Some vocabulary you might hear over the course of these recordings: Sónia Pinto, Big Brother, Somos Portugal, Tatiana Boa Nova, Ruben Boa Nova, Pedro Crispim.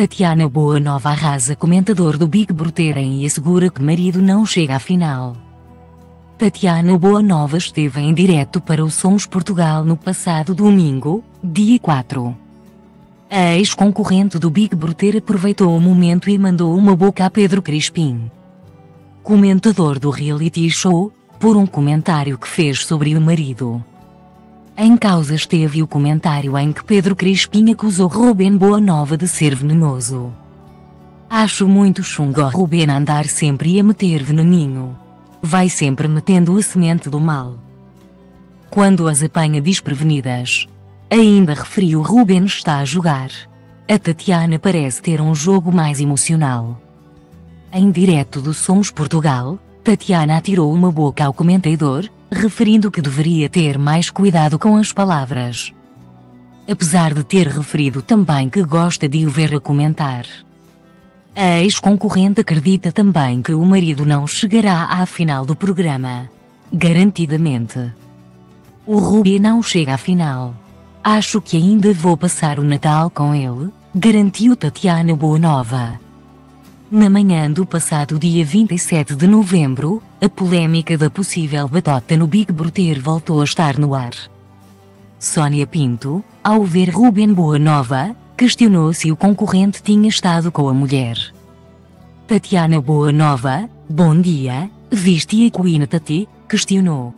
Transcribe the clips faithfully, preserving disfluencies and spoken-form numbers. Tatiana Boa Nova arrasa comentador do Big Brother e assegura que marido não chega à final. Tatiana Boa Nova esteve em direto para o Somos Portugal no passado domingo, dia quatro. A ex-concorrente do Big Brother aproveitou o momento e mandou uma boca a Pedro Crispim, comentador do reality show, por um comentário que fez sobre o marido. Em causa esteve o comentário em que Pedro Crispim acusou Ruben Boa Nova de ser venenoso. "Acho muito chungo Ruben andar sempre a meter veneninho. Vai sempre metendo a semente do mal, quando as apanha desprevenidas." Ainda referiu: "Ruben está a jogar. A Tatiana parece ter um jogo mais emocional." Em direto do Somos Portugal, Tatiana atirou uma boca ao comentador, referindo que deveria ter mais cuidado com as palavras, apesar de ter referido também que gosta de o ver a comentar. A ex-concorrente acredita também que o marido não chegará à final do programa. "Garantidamente. O Ruben não chega à final. Acho que ainda vou passar o Natal com ele", garantiu Tatiana Boa Nova. Na manhã do passado dia vinte e sete de novembro, a polémica da possível batota no Big Brother voltou a estar no ar. Sónia Pinto, ao ver Ruben Boa Nova, questionou se o concorrente tinha estado com a mulher. Tatiana Boa Nova: "Bom dia, viste a Queen Tati?", questionou.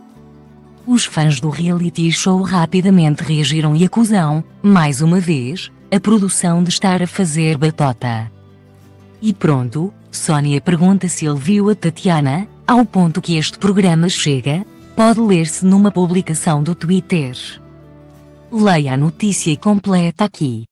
Os fãs do reality show rapidamente reagiram e acusam, mais uma vez, a produção de estar a fazer batota. E pronto, Sónia pergunta se ele viu a Tatiana, ao ponto que este programa chega, pode ler-se numa publicação do Twitter. Leia a notícia completa aqui.